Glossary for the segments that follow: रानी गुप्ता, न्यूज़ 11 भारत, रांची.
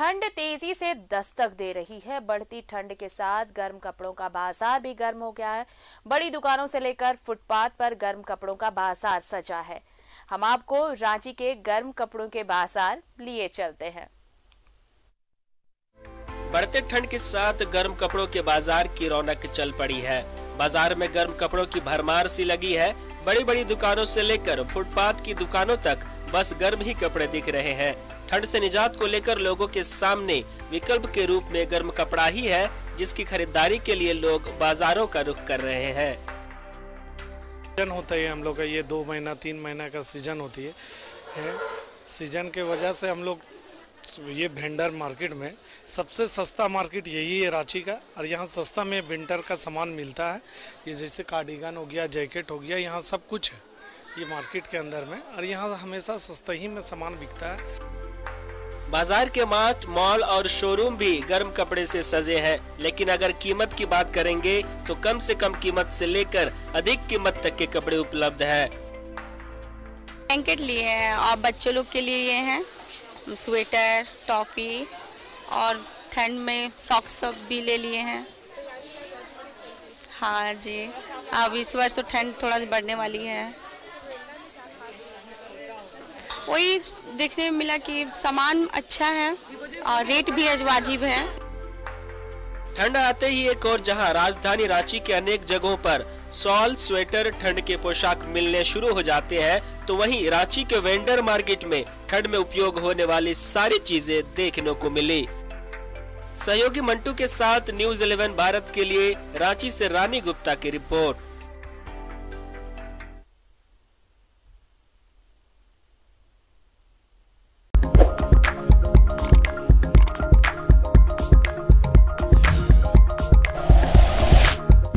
ठंड तेजी से दस्तक दे रही है। बढ़ती ठंड के साथ गर्म कपड़ों का बाजार भी गर्म हो गया है। बड़ी दुकानों से लेकर फुटपाथ पर गर्म कपड़ों का बाजार सजा है। हम आपको रांची के गर्म कपड़ों के बाजार लिए चलते हैं। बढ़ते ठंड के साथ गर्म कपड़ों के बाजार की रौनक चल पड़ी है। बाजार में गर्म कपड़ों की भरमार सी लगी है। बड़ी बड़ी दुकानों से लेकर फुटपाथ की दुकानों तक बस गर्म ही कपड़े दिख रहे हैं। ठंड से निजात को लेकर लोगों के सामने विकल्प के रूप में गर्म कपड़ा ही है, जिसकी खरीदारी के लिए लोग बाजारों का रुख कर रहे हैं। सीजन होता है हम लोग का, ये 2 महीना 3 महीना का सीजन होती है। सीजन के वजह से हम लोग ये भेंडर मार्केट में सबसे सस्ता मार्केट यही है रांची का, और यहाँ सस्ता में विंटर का सामान मिलता है। ये जैसे कार्डिगन हो गया, जैकेट हो गया, यहाँ सब कुछ है ये मार्केट के अंदर में, और यहाँ हमेशा सस्ता ही में सामान बिकता है। बाजार के मार्ट, मॉल और शोरूम भी गर्म कपड़े से सजे हैं, लेकिन अगर कीमत की बात करेंगे तो कम से कम कीमत से लेकर अधिक कीमत तक के कपड़े उपलब्ध हैं। ब्लैंकेट लिए हैं और बच्चों लोग के लिए हैं स्वेटर, टॉपी और ठंड में सॉक्स सब भी ले लिए हैं। हाँ जी, अब इस बार तो ठंड थोड़ा बढ़ने वाली है। वही देखने में मिला कि सामान अच्छा है और रेट भी वाजिब है। ठंड आते ही एक और जहां राजधानी रांची के अनेक जगहों पर शॉल, स्वेटर, ठंड के पोशाक मिलने शुरू हो जाते हैं, तो वहीं रांची के वेंडर मार्केट में ठंड में उपयोग होने वाली सारी चीजें देखने को मिली। सहयोगी मंटू के साथ न्यूज़ 11 भारत के लिए रांची से रानी गुप्ता की report.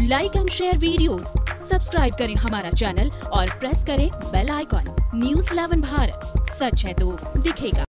Like and share videos, subscribe करें हमारा चैनल और प्रेस करें बेल आइकॉन। न्यूज़ 11 भारत, सच है तो दिखेगा।